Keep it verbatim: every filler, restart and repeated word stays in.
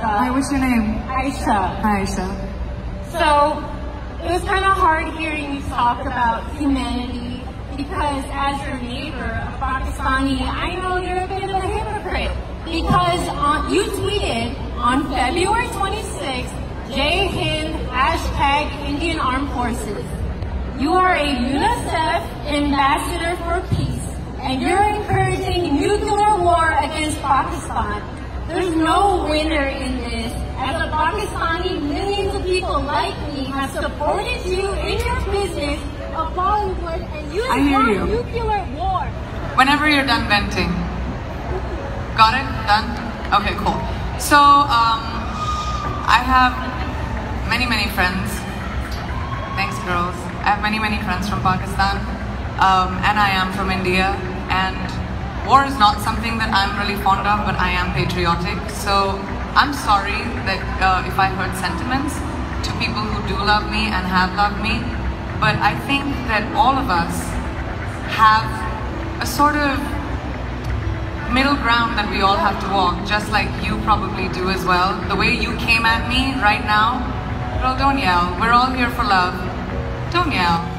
Hi, what's your name? Aisha. Hi, Aisha. So, it was kind of hard hearing you talk about humanity because as your neighbor, a Pakistani, I know you're a bit of a hypocrite because on, you tweeted on February twenty-sixth, Jai Hind, hashtag Indian Armed Forces. You are a UNICEF ambassador for peace, and you're encouraging nuclear war against Pakistan. There's no winner in this. As a Pakistani, millions of people like me have supported you in your business of Bollywood, and you have nuclear war. Whenever you're done venting. Got it? Done? Okay, cool. So, um, I have many, many friends. Thanks, girls. I have many, many friends from Pakistan, um, and I am from India, and war is not something that I'm really fond of, but I am patriotic, so I'm sorry that uh, if I hurt sentiments to people who do love me and have loved me, but I think that all of us have a sort of middle ground that we all have to walk, just like you probably do as well. The way you came at me right now, girl, don't yell. We're all here for love. Don't yell.